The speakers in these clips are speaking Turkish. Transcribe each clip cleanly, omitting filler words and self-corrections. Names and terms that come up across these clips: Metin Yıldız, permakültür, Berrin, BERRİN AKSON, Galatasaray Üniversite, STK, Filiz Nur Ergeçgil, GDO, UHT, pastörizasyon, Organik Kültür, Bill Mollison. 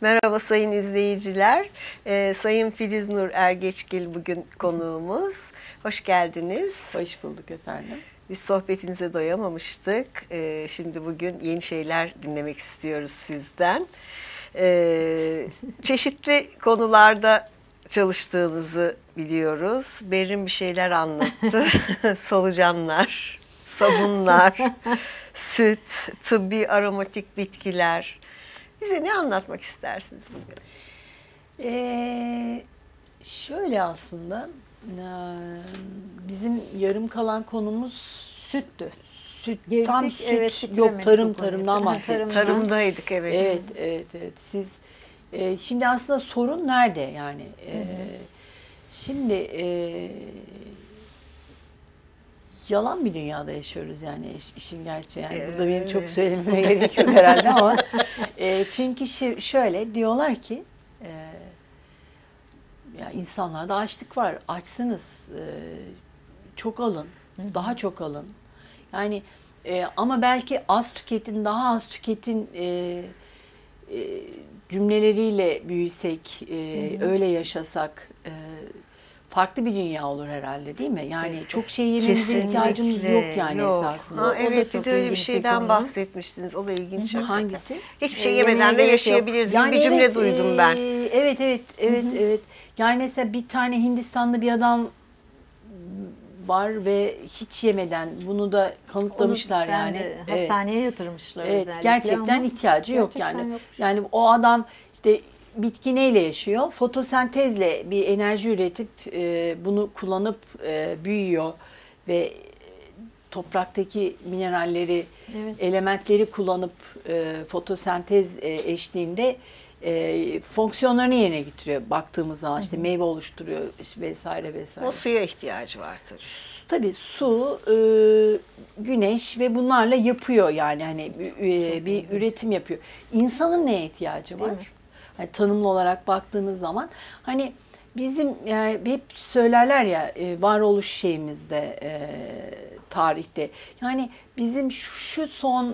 Merhaba sayın izleyiciler. Sayın Filiz Nur Ergeçgil bugün konuğumuz. Hoş geldiniz. Hoş bulduk efendim. Biz sohbetinize doyamamıştık. Şimdi bugün yeni şeyler dinlemek istiyoruz sizden. Çeşitli konularda çalıştığınızı biliyoruz. Berrin bir şeyler anlattı. Solucanlar, sabunlar, süt, tıbbi aromatik bitkiler. Bize ne anlatmak istersiniz bugün? Şöyle aslında bizim yarım kalan konumuz süttü. Süt, tam süt, evet, yok tarımdan bahsettik. Tarımdaydık, evet. Evet, evet, evet. Siz şimdi aslında sorun nerede yani? Şimdi yalan bir dünyada yaşıyoruz yani işin gerçeği. Yani burada benim çok söylememe gerek yok herhalde ama çünkü şöyle diyorlar ki ya insanlarda açlık var, açsınız, çok alın, daha çok alın. Yani ama belki az tüketin, daha az tüketin cümleleriyle büyüsek, öyle yaşasak farklı bir dünya olur herhalde, değil mi? Yani çok şey yememize ihtiyacımız yok yani, yok esasında. Ha, evet, bir de öyle bir şeyden bahsetmiştiniz. O da ilginç. Hı -hı. Hangisi? Hiçbir şey yemeden de yaşayabiliriz. Yani bir cümle duydum ben. Evet, evet, evet, Hı -hı. evet. Yani mesela bir tane Hindistanlı bir adam var ve hiç yemeden, bunu da kanıtlamışlar yani. Hastaneye yatırmışlar özellikle. Evet, gerçekten ihtiyacı yok yani. Yokmuş. Yani o adam işte bitki neyle yaşıyor? Fotosentezle bir enerji üretip bunu kullanıp büyüyor ve topraktaki mineralleri, elementleri kullanıp fotosentez eşliğinde fonksiyonlarını yerine getiriyor. Baktığımız zaman işte meyve oluşturuyor vesaire vesaire. O suya ihtiyacı var tabii. Tabii su, güneş ve bunlarla yapıyor yani, hani bir üretim yapıyor. İnsanın neye ihtiyacı var? Yani tanımlı olarak baktığınız zaman hani bizim yani hep söylerler ya varoluş şeyimizde, tarihte. Yani bizim şu son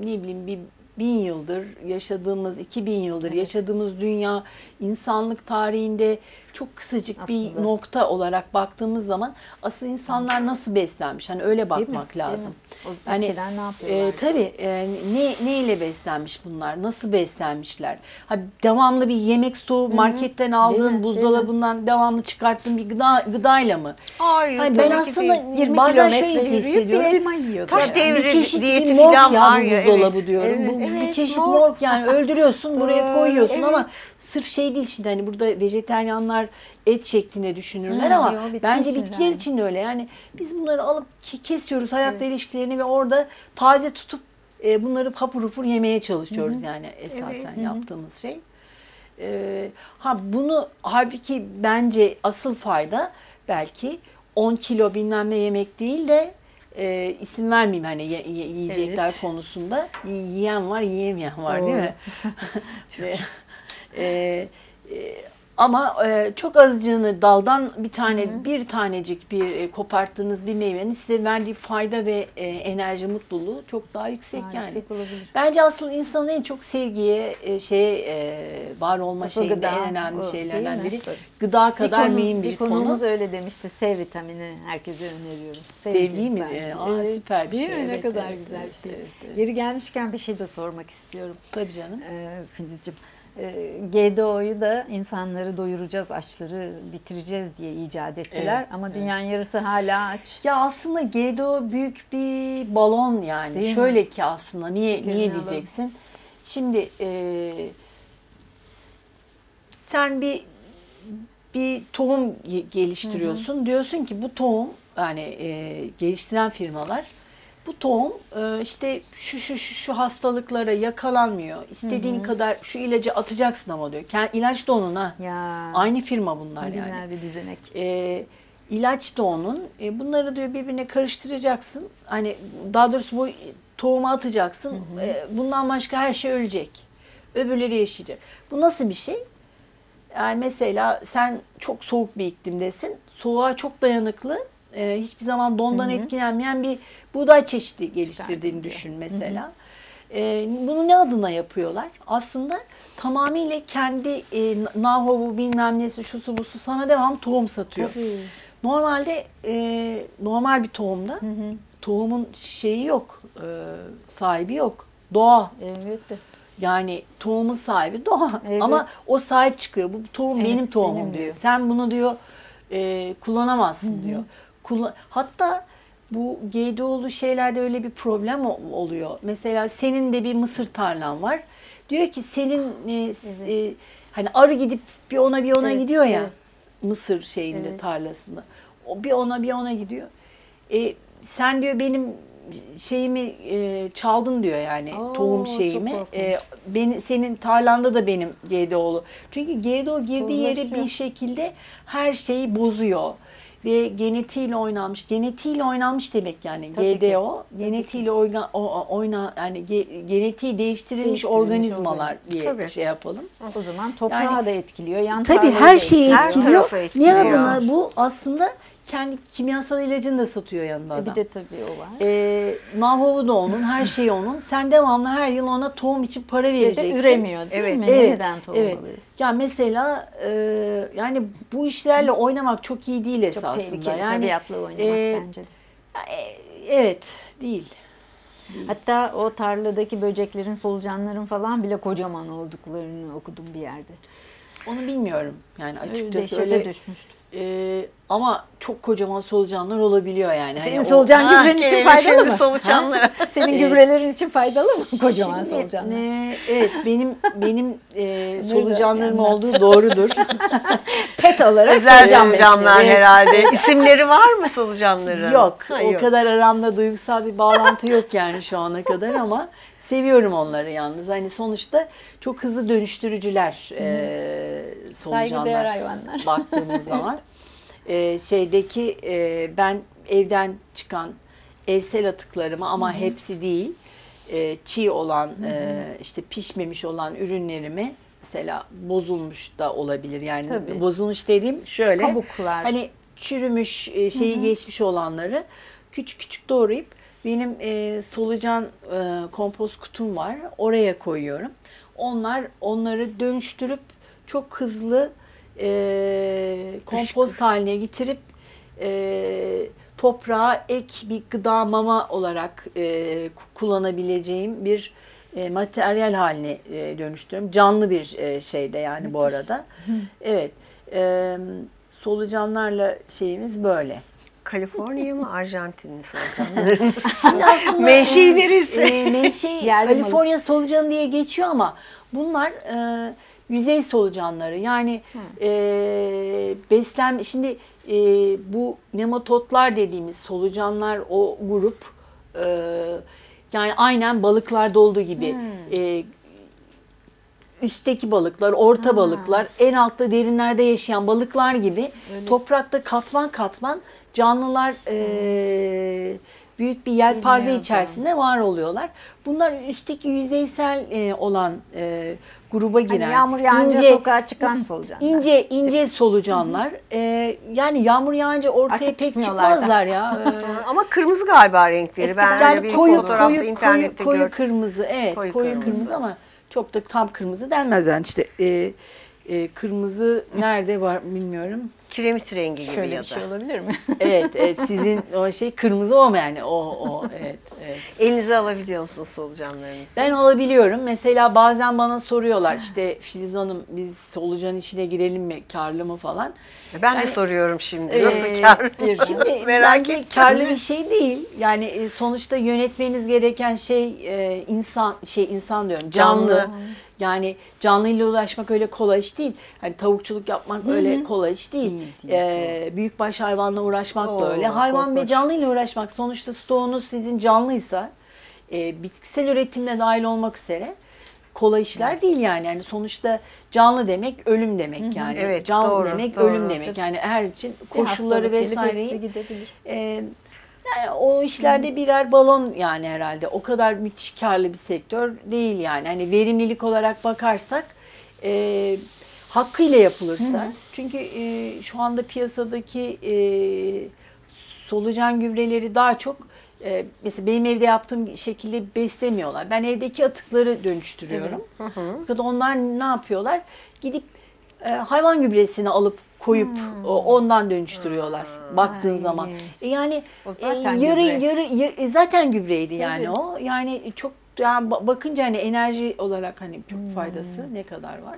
ne bileyim bir 1000 yıldır yaşadığımız, 2000 yıldır yaşadığımız dünya insanlık tarihinde çok kısacık aslında bir nokta olarak baktığımız zaman asıl insanlar nasıl beslenmiş? Hani öyle bakmak lazım. Yani ne yapıyorlar? Tabii neyle beslenmiş bunlar? Nasıl beslenmişler? Ha, devamlı bir yemek stoğu, marketten aldığın, buzdolabından devamlı çıkarttığın bir gıdayla mı? Hayır. Hani ben aslında bazen şöyle hissediyorum. Bir elma yiyor. Taş devri diyeti falan var ya. Buzdolabı diyorum. Bu bir çeşit morg yani, öldürüyorsun buraya koyuyorsun ama sırf şey değil şimdi, hani burada vejeteryanlar et şeklinde düşünürler ama diyor, bence bitkiler yani için de öyle. Yani biz bunları alıp kesiyoruz hayatla ilişkilerini ve orada taze tutup bunları hapur hapur yemeye çalışıyoruz yani esasen yaptığımız şey. Bunu halbuki bence asıl fayda belki 10 kilo bilmem ne yemek değil de isim vermeyeyim hani yiyecekler konusunda. Yiyen var, yiyemeyen var, değil mi? Ama çok azcığını daldan bir tane, bir tanecik koparttığınız bir meyvenin size verdiği fayda ve enerji, mutluluğu çok daha yüksek yani. Yüksek olabilir. Bence asıl insanın en çok sevgiye, var olma şeyinde gıda, en önemli şeylerden biri. Gıda kadar mühim bir konu. Konumuz öyle demişti. C vitamini herkese öneriyorum. Sevgi mi? Süper bir şey. Ne kadar güzel bir şey. Yeri gelmişken bir şey de sormak istiyorum. Tabii canım. Filizciğim. GDO'yu da insanları doyuracağız, açları bitireceğiz diye icat ettiler. Ama dünyanın yarısı hala aç. Ya aslında GDO büyük bir balon yani. Değil şöyle mi? Ki aslında niye diyeceksin? Şimdi sen bir tohum geliştiriyorsun. Diyorsun ki bu tohum yani geliştiren firmalar bu tohum işte şu hastalıklara yakalanmıyor. İstediğin kadar şu ilacı atacaksın ama diyor. İlaç da onun ha. Ya, aynı firma bunlar yani. Güzel bir düzenek. İlaç da onun. Bunları diyor birbirine karıştıracaksın. Hani daha doğrusu bu tohuma atacaksın. Bundan başka her şey ölecek. Öbürleri yaşayacak. Bu nasıl bir şey? Yani mesela sen çok soğuk bir iklimdesin. Soğuğa çok dayanıklı, hiçbir zaman dondan etkilenmeyen bir buğday çeşidi geliştirdiğini düşün mesela. Bunu ne adına yapıyorlar? Aslında tamamıyla kendi nahovu bilmem nesi şusu busu sana devam tohum satıyor. Tabii. Normalde normal bir tohumda tohumun şeyi yok, sahibi yok. Doğa. Evet. Yani tohumun sahibi doğa. Evet. Ama o sahip çıkıyor. Bu tohum evet, benim tohumum benim diyor. Sen bunu diyor kullanamazsın diyor. Hatta bu GDO'lu şeylerde öyle bir problem oluyor. Mesela senin de bir mısır tarlan var. Diyor ki senin hani arı gidip bir ona evet, gidiyor ya. Evet. Mısır şeyinde tarlasında. O bir ona gidiyor. Sen diyor benim şeyimi çaldın diyor yani. Oo, tohum şeyimi. Senin tarlanda da benim GDO'lu. Çünkü GDO girdiği yere bir şekilde her şeyi bozuyor. Ve genetiğiyle oynanmış. Genetiğiyle oynanmış demek yani. Tabii GDO. Ki. Genetiğiyle yani genetiği değiştirilmiş organizmalar diye şey yapalım. O zaman toprağı yani, da etkiliyor. Yan tabii her şeyi etkiliyor. Ne adına bu aslında kendi kimyasal ilacını da satıyor yanında adam. Bir de tabii o var. Nahovu da onun, her şeyi onun. Sen devamlı her yıl ona tohum için para vereceksin. Ve de üremiyor değil mi? Evet. Neden tohum alıyorsun? Ya mesela yani bu işlerle oynamak çok iyi değil esasında. Çok tehlikeli yani, tabiatla oynamak bence. Evet, değil. Hatta o tarladaki böceklerin, solucanların falan bile kocaman olduklarını okudum bir yerde. Onu bilmiyorum yani açıkçası öyle düşmüştüm. Ama çok kocaman solucanlar olabiliyor yani. Senin hani solucan gübrenin için faydalı mı? Solucanlara. Senin gübrelerin için faydalı mı kocaman solucanlar? Evet benim solucanların olduğu doğrudur. Pet olarak özel solucanlar herhalde. İsimleri var mı solucanların? Yok. O kadar aramda duygusal bir bağlantı yok yani şu ana kadar ama seviyorum onları yalnız. Hani sonuçta çok hızlı dönüştürücüler solucanlar. Saygıdeğer hayvanlar. Baktığımız zaman. Şeydeki ben evden çıkan evsel atıklarımı ama hepsi değil çiğ olan işte pişmemiş olan ürünlerimi mesela bozulmuş da olabilir yani tabii. Bozulmuş dediğim şöyle kabuklar. Hani çürümüş şeyi geçmiş olanları küçük küçük doğrayıp benim solucan kompost kutum var oraya koyuyorum. Onları dönüştürüp çok hızlı kompost haline getirip toprağa ek bir gıda mama olarak kullanabileceğim bir materyal haline dönüştürüyorum. Canlı bir şeyde yani bu arada. Evet. Solucanlarla şeyimiz böyle. Kaliforniya mı Arjantin mi solucanlarımız? Menşei neresi? Kaliforniya solucanı diye geçiyor ama bunlar yüzey solucanları yani beslenme şimdi bu nematotlar dediğimiz solucanlar o grup yani aynen balıklarda olduğu gibi üstteki balıklar, orta balıklar, en altta derinlerde yaşayan balıklar gibi öyle. Toprakta katman katman canlılar büyük bir yelpaze içerisinde var oluyorlar. Bunlar üstteki yüzeysel olan gruba giren, hani yağmur yağınca sokağa çıkan solucanlar. İnce solucanlar. Yani yağmur yağınca ortaya artık pek çıkmazlar ya. Ama kırmızı galiba renkleri. Ben yani bir fotoğrafta internette gördüm. Koyu kırmızı. Evet, koyu kırmızı ama çok da tam kırmızı denmez yani işte. Kırmızı nerede var bilmiyorum. Kiremit rengi gibi şöyle ya da. Şöyle bir şey olabilir mi? Evet, sizin o şey kırmızı o mu yani? O evet. Elinize alabiliyor musunuz solucanlarınızı? Ben alabiliyorum. Mesela bazen bana soruyorlar işte Filiz Hanım biz solucan işine girelim mi? Karlı mı falan. Ben de soruyorum şimdi. Nasıl karlı? Şimdi merak ettim. Karlı bir şey değil. Yani sonuçta yönetmeniz gereken şey insan diyorum. Canlı. Yani canlıyla uğraşmak öyle kolay iş değil. Hani tavukçuluk yapmak öyle kolay iş değil. Büyükbaş hayvanla uğraşmak da öyle. Hayvan ve canlıyla uğraşmak sonuçta stoğunuz sizin canlıysa bitkisel üretimle dahil olmak üzere kolay işler değil yani. Yani sonuçta canlı demek ölüm demek yani. Evet, canlı demek ölüm demek. Yani her için koşulları vesaireyi. Yani o işlerde birer balon yani herhalde. O kadar müthiş karlı bir sektör değil yani. Hani verimlilik olarak bakarsak hakkıyla yapılırsa. Çünkü şu anda piyasadaki solucan gübreleri daha çok Mesela benim evde yaptığım şekilde beslemiyorlar. Ben evdeki atıkları dönüştürüyorum. Evet. Hı hı. Onlar ne yapıyorlar? Gidip hayvan gübresini alıp koyup ondan dönüştürüyorlar. Baktığın zaman. Yani yarı zaten gübreydi yani o. Yani çok bakınca hani enerji olarak hani çok faydası ne kadar var.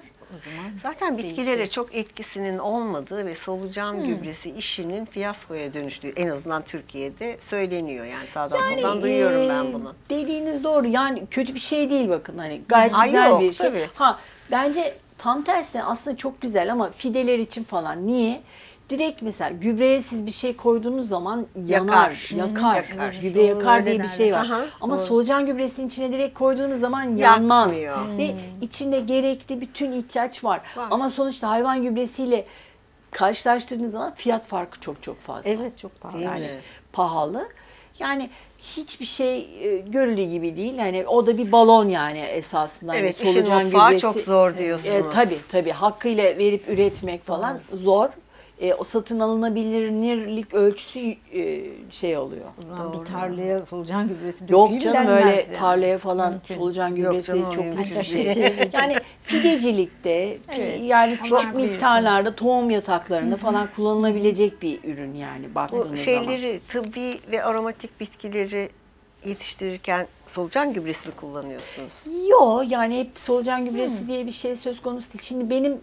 Zaten bitkilere çok etkisinin olmadığı ve solucan gübresi işinin fiyaskoya dönüştüğü en azından Türkiye'de söyleniyor. Yani sağdan soldan duyuyorum ben bunu. Dediğiniz doğru. Yani kötü bir şey değil bakın. Hani gayet güzel bir şey. Tabii. Ha, bence tam tersine aslında çok güzel ama fideler için falan. Niye? Direkt mesela gübreye siz bir şey koyduğunuz zaman yanar, yakar. Gübre yakar diye bir şey var. Aha, ama solucan gübresinin içine direkt koyduğunuz zaman yanmaz. Ve içinde gerekli bütün ihtiyaç var. Ama sonuçta hayvan gübresiyle karşılaştırdığınız zaman fiyat farkı çok fazla. Evet, çok pahalı. Yani pahalı. Yani hiçbir şey görüldüğü gibi değil. Yani o da bir balon yani esasında. Evet, yani işin mutfağı çok zor diyorsunuz. Tabii. Hakkıyla verip üretmek falan zor. O satın alınabilirlik ölçüsü şey oluyor. Doğru. Bir tarlaya solucan gübresi dökülmez. Yok canım öyle yani. Tarlaya falan solucan gübresi çok mümkün değil. Yani fidecilikte yani küçük miktarlarda tohum yataklarında falan kullanılabilecek bir ürün yani baktığınız zaman. Bu şeyleri tıbbi ve aromatik bitkileri yetiştirirken solucan gübresi mi kullanıyorsunuz? Yok yani hep solucan gübresi diye bir şey söz konusu değil. Şimdi benim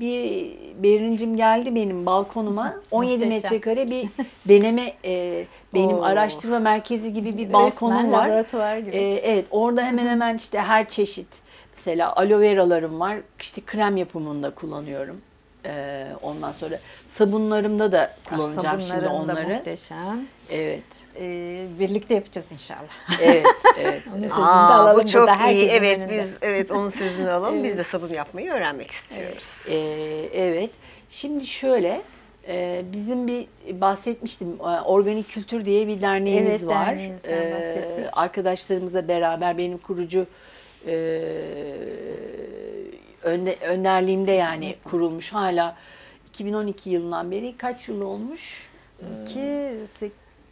bir Berrincim geldi benim balkonuma 17 metrekare bir deneme benim araştırma merkezi gibi bir balkonum var. Laboratuvar gibi. Evet, orada hemen hemen işte her çeşit mesela aloe veralarım var, işte krem yapımında kullanıyorum. Ondan sonra sabunlarımda da kullanacağım şimdi onları. Sabunlarım da muhteşem. Evet. Birlikte yapacağız inşallah. Evet. Onun sözünü de alalım. Bu çok iyi. Evet, biz onun sözünü alalım. Biz de sabun yapmayı öğrenmek istiyoruz. Evet. Şimdi şöyle bizim bir bahsetmiştim Organik Kültür diye bir derneğimiz var. Arkadaşlarımızla beraber benim kurucu önderliğimde yani kurulmuş hala 2012 yılından beri kaç yıl olmuş?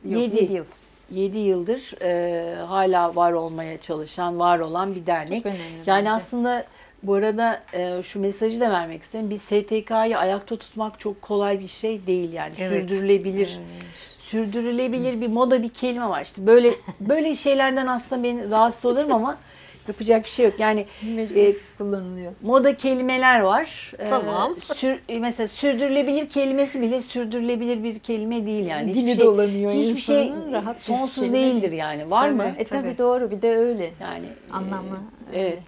7 yıldır hala var olmaya çalışan, var olan bir dernek. Yani aslında bu arada şu mesajı da vermek isterim. Bir STK'yı ayakta tutmak çok kolay bir şey değil yani. Sürdürülebilir. Sürdürülebilir bir moda bir kelime var. İşte böyle şeylerden aslında ben rahatsız olurum ama yapacak bir şey yok. Yani kullanılıyor. Moda kelimeler var. Tamam. Mesela sürdürülebilir kelimesi bile sürdürülebilir bir kelime değil yani. Dili dolanıyor. Hiçbir şey rahat sonsuz değildir yani. Var mı? Tabii doğru. Bir de öyle. Yani anlamı. Evet.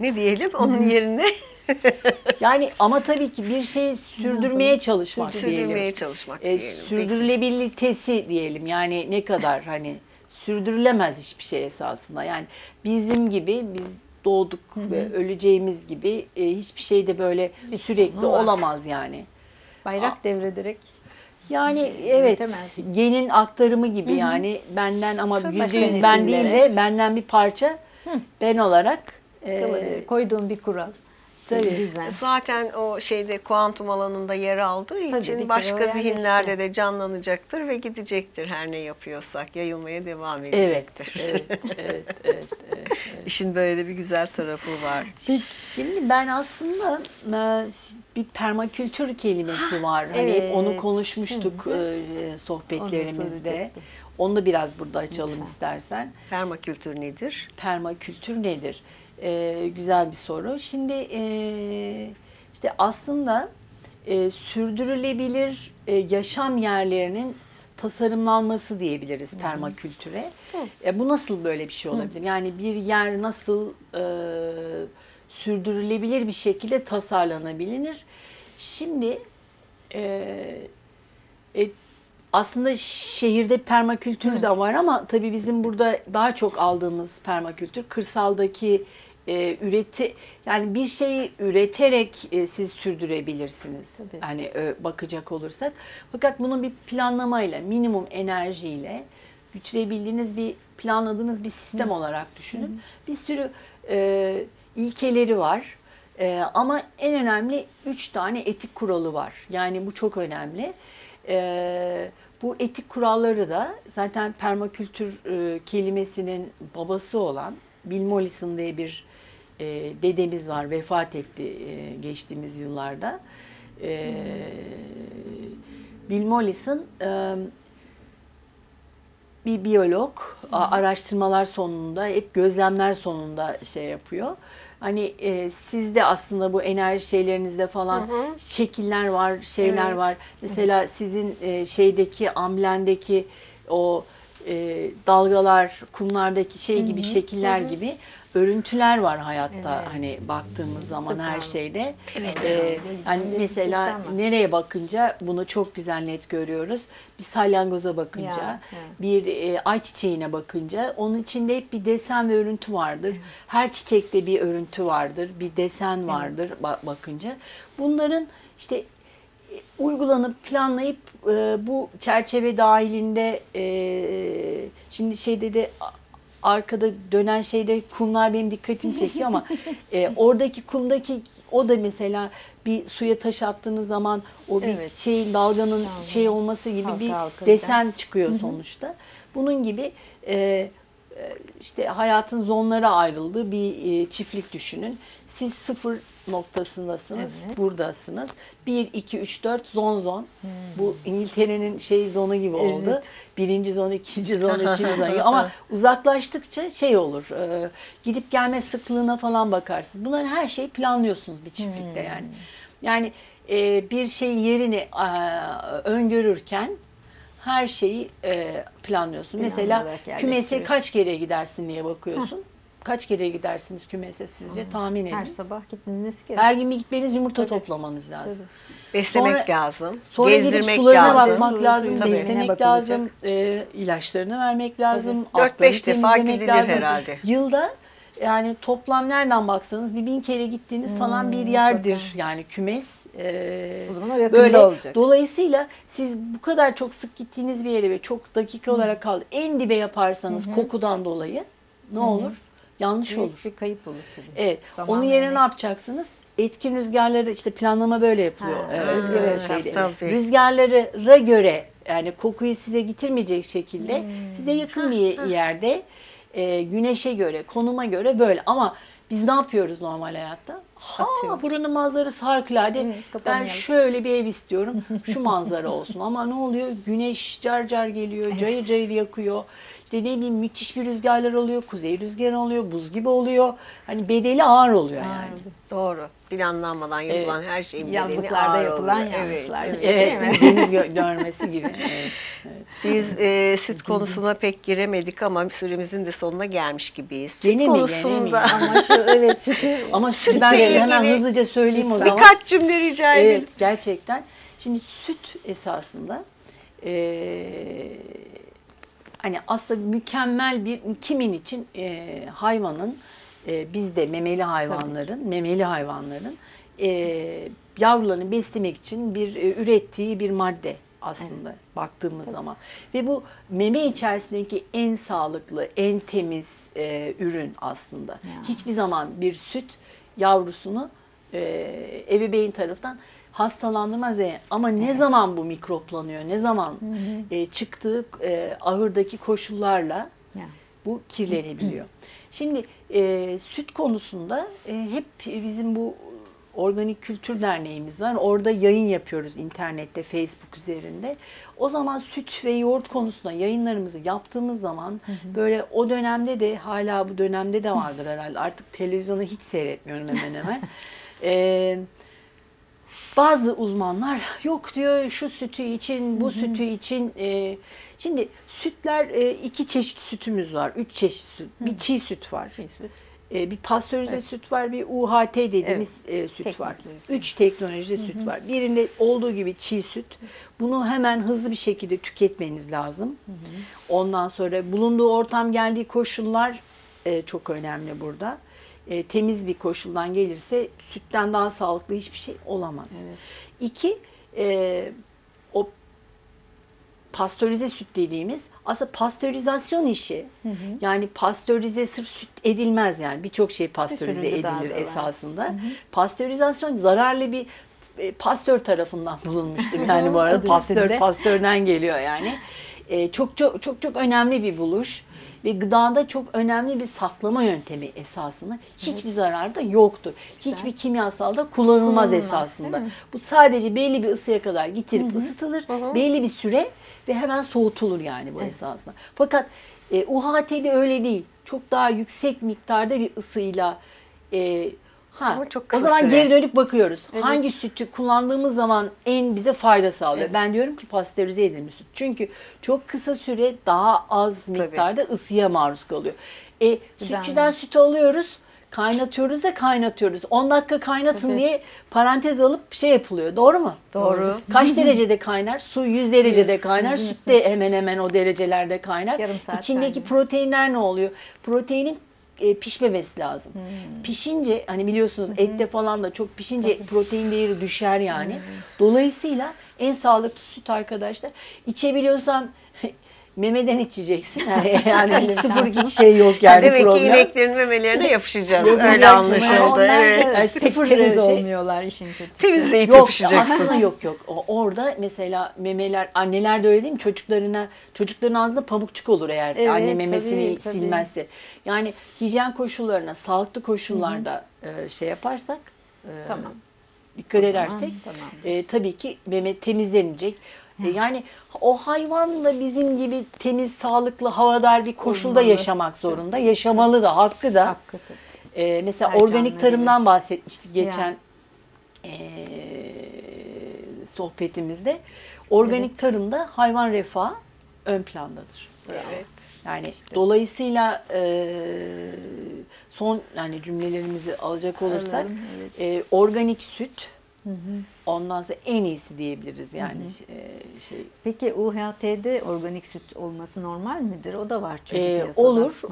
Ne diyelim onun yerine? Yani ama tabii ki bir şeyi sürdürmeye çalışmak diyelim. Sürdürmeye çalışmak diyelim. Sürdürülebilitesi diyelim. Yani ne kadar hani sürdürülemez hiçbir şey esasında. Yani bizim gibi biz doğduk ve öleceğimiz gibi hiçbir şey de böyle sürekli olamaz yani. Bayrak devrederek. Yani yönetemez. Genin aktarımı gibi yani benden ama %100 ben değil de benden bir parça ben olarak koyduğum bir kural. Zaten o şeyde kuantum alanında yer aldığı için başka zihinlerde de canlanacaktır ve gidecektir her ne yapıyorsak. Yayılmaya devam edecektir. İşin böyle de bir güzel tarafı var. Şimdi ben aslında bir permakültür kelimesi var. Hani hep onu konuşmuştuk sohbetlerimizde. Onu da biraz burada açalım istersen. Permakültür nedir? Permakültür nedir? Güzel bir soru. Şimdi işte aslında sürdürülebilir yaşam yerlerinin tasarımlanması diyebiliriz permakültüre. Bu nasıl böyle bir şey olabilir? Yani bir yer nasıl sürdürülebilir bir şekilde tasarlanabilir? Şimdi aslında şehirde permakültür de var ama tabii bizim burada daha çok aldığımız permakültür kırsaldaki yani bir şeyi üreterek siz sürdürebilirsiniz. Yani bakacak olursak. Fakat bunun bir planlamayla, minimum enerjiyle götürebildiğiniz bir planladığınız bir sistem olarak düşünün. Bir sürü ilkeleri var. Ama en önemli 3 tane etik kuralı var. Yani bu çok önemli. Bu etik kuralları da zaten permakültür kelimesinin babası olan Bill Mollison diye bir dedemiz var. Vefat etti geçtiğimiz yıllarda. Bill Mollison bir biyolog, araştırmalar sonunda, hep gözlemler sonunda şey yapıyor. Hani sizde aslında bu enerji şeylerinizde falan şekiller var, şeyler var. Mesela sizin şeydeki, amblendeki o dalgalar, kumlardaki şey gibi, şekiller gibi örüntüler var hayatta. Hani baktığımız zaman her şeyde. Yani mesela nereye bakınca bunu çok güzel net görüyoruz. Bir salyangoza bakınca, bir ayçiçeğine bakınca onun içinde hep bir desen ve örüntü vardır. Her çiçekte bir örüntü vardır, bir desen vardır bakınca. Bunların işte uygulanıp, planlayıp bu çerçeve dahilinde şimdi şeyde de arkada dönen şeyde kumlar benim dikkatimi çekiyor ama oradaki kumdaki o da mesela bir suya taş attığınız zaman o bir şeyin, dalganın şey olması gibi halka, bir desen çıkıyor sonuçta. Bunun gibi işte hayatın zonlara ayrıldığı bir çiftlik düşünün. Siz sıfır noktasındasınız, buradasınız. 1, 2, 3, 4 zon. Bu İngiltere'nin şey zonu gibi oldu. Birinci zon, ikinci zon, üçüncü zon. Ama uzaklaştıkça şey olur. Gidip gelme sıklığına falan bakarsınız. Bunların her şeyi planlıyorsunuz bir çiftlikte yani. Yani bir şeyin yerini öngörürken her şeyi planlıyorsun. Mesela kümese kaç kere gidersin diye bakıyorsun. Kaç kere gidersiniz kümese sizce? Tahmin edin. Her sabah gitmeniz gerekiyor. Her gün gitmeniz, yumurta toplamanız lazım. Beslemek lazım. Sonra gezdirmek sularına lazım. Bakmak lazım. Beslemek lazım. İlaçlarını vermek lazım. 4-5 defa gidilir herhalde. Yılda yani toplam nereden baksanız bir 1000 kere gittiğiniz falan bir yerdir. Yani kümes. O zaman böyle olacak. Dolayısıyla siz bu kadar çok sık gittiğiniz bir yere ve çok dakika olarak kaldı. En dibe yaparsanız kokudan dolayı ne olur? Yanlış olur. Bir kayıp olur. Zaman onun yerine ne yapacaksınız? Etkin rüzgarları, işte planlama böyle yapılıyor. Rüzgarlara göre yani kokuyu size getirmeyecek şekilde size yakın bir yerde güneşe göre, konuma göre böyle. Ama biz ne yapıyoruz normal hayatta? Buranın manzarası harikulade. Ben şöyle bir ev istiyorum. Şu manzara olsun. Ama ne oluyor? Güneş car car geliyor. Cayır cayır yakıyor. İşte ne bileyim, müthiş bir rüzgarlar oluyor. Kuzey rüzgarı oluyor. Buz gibi oluyor. Hani bedeli ağır oluyor yani. Doğru. Planlanmadan yapılan her şeyin bedeli ağır oluyor. Yazlıklarda yapılan yanlışlar gibi. Deniz görmesi gibi. Biz süt konusuna pek giremedik ama süremizin de sonuna gelmiş gibiyiz. Süt konusunda. Ama şu sütü ben hemen hızlıca söyleyeyim o zaman. Birkaç cümle rica edeyim. Gerçekten. Şimdi süt esasında hani aslında mükemmel bir kimin için hayvanın bizde memeli hayvanların yavrularını beslemek için bir ürettiği bir madde aslında baktığımız zaman. Ve bu meme içerisindeki en sağlıklı, en temiz ürün aslında. Hiçbir zaman bir süt yavrusunu ebeveyn tarafından hastalandırmaz. Ama ne zaman bu mikroplanıyor, ne zaman çıktığı ahırdaki koşullarla bu kirlenebiliyor. Şimdi süt konusunda hep bizim bu Organik Kültür Derneğimiz var. Orada yayın yapıyoruz internette, Facebook üzerinde. O zaman süt ve yoğurt konusunda yayınlarımızı yaptığımız zaman böyle o dönemde de, hala bu dönemde de vardır herhalde. Artık televizyonu hiç seyretmiyorum hemen hemen. Bazı uzmanlar yok diyor, şu sütü için, bu sütü için. Şimdi sütler, iki çeşit sütümüz var. 3 çeşit süt. Bir çiğ süt var. Çiğ süt. Bir pastörize süt var, bir UHT dediğimiz süt var. 3 teknolojide süt var. Birinde olduğu gibi çiğ süt. Bunu hemen hızlı bir şekilde tüketmeniz lazım. Ondan sonra bulunduğu ortam, geldiği koşullar çok önemli burada. Temiz bir koşuldan gelirse sütten daha sağlıklı hiçbir şey olamaz. 2, o pastörize süt dediğimiz aslında pastörizasyon işi. Yani pastörize sırf süt edilmez yani. Birçok şey pastörize edilir esasında. Pastörizasyon zararlı bir Pastör tarafından bulunmuştum yani bu arada. Pastörden geliyor yani. Çok önemli bir buluş ve gıdada çok önemli bir saklama yöntemi esasında. Hiçbir zararı da yoktur. Hiçbir kimyasal da kullanılmaz esasında. Bu sadece belli bir ısıya kadar getirip ısıtılır. Belli bir süre ve hemen soğutulur yani bu esasında. Fakat UHT'de öyle değil. Çok daha yüksek miktarda bir ısıyla o zaman geri dönüp bakıyoruz. Evet. Hangi sütü kullandığımız zaman en bize fayda sağlıyor? Evet. Ben diyorum ki pastörize edilmiş süt. Çünkü çok kısa süre daha az miktarda ısıya maruz kalıyor. Sütçüden sütü alıyoruz, kaynatıyoruz da kaynatıyoruz. 10 dakika kaynatın diye parantez alıp şey yapılıyor. Doğru mu? Doğru. Kaç derecede kaynar? Su 100 derecede kaynar. Süt de hemen hemen o derecelerde kaynar. İçindeki proteinler ne oluyor? Proteinin pişmemesi lazım. Pişince hani biliyorsunuz ette falan da çok pişince protein değeri düşer yani. Dolayısıyla en sağlıklı süt arkadaşlar. İçebiliyorsan memeden içeceksin. Yani sıfır hiç şey yok yani. Demek ki ineklerin memelerine yapışacağız. Öyle anlaşıldı. Evet. Sıfır temiz olmuyorlar işin kötüsü. Temizleyip yapışacaksın. Aslında yok. Orada mesela memeler, anneler de öyle değil mi? Çocukların ağzında pamukçuk olur eğer anne memesini silmezse. Yani hijyen koşullarına, sağlıklı koşullarda şey yaparsak dikkat edersek tabii ki meme temizlenecek. Yani o hayvanla bizim gibi temiz, sağlıklı, havadar bir koşulda yaşamak zorunda. Yaşamalı da, hakkı da. Mesela organik tarımdan bahsetmiştik geçen sohbetimizde. Organik tarımda hayvan refahı ön plandadır. Evet. Yani dolayısıyla son yani cümlelerimizi alacak olursak organik süt, ondan sonra en iyisi diyebiliriz yani. Peki UHT'de organik süt olması normal midir? O da var çünkü piyasada.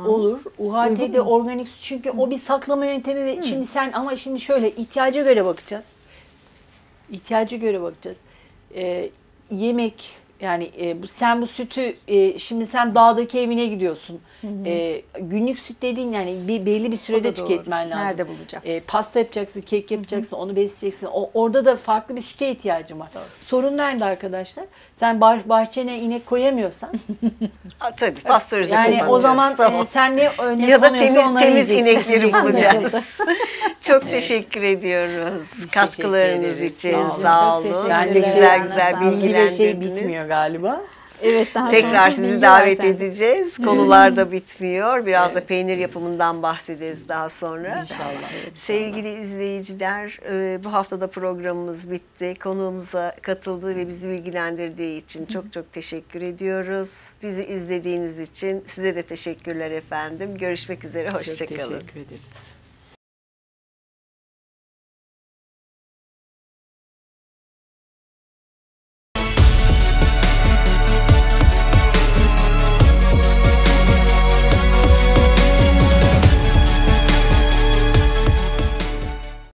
Olur. UHT'de organik süt çünkü o bir saklama yöntemi ve şimdi sen ama şimdi şöyle ihtiyaca göre bakacağız. Yemek yani sen bu sütü şimdi sen dağdaki evine gidiyorsun. Günlük süt dediğin yani belli bir sürede tüketmen lazım. Nerede bulacak? Pasta yapacaksın, kek yapacaksın, onu besleyeceksin. Orada da farklı bir süte ihtiyacın var. Doğru. Sorun nerede arkadaşlar? Sen bahçene inek koyamıyorsan tabii pastörize kullanacağız. Yani o zaman sen ne önüne konuyorsa onları yiyeceksin. Ya da temiz inekleri bulacağız. Çok teşekkür ediyoruz. Biz katkılarınız için sağ olun. Yani güzel bilgilendirdiniz. Şey bitmiyor galiba. Tekrar sizi davet edeceğiz. Konular da bitmiyor. Biraz da peynir yapımından bahsederiz daha sonra. İnşallah. Sevgili izleyiciler, bu haftada programımız bitti. Konuğumuza katıldığı ve bizi bilgilendirdiği için çok teşekkür ediyoruz. Bizi izlediğiniz için size de teşekkürler efendim. Görüşmek üzere. Hoşçakalın. Çok teşekkür ederiz.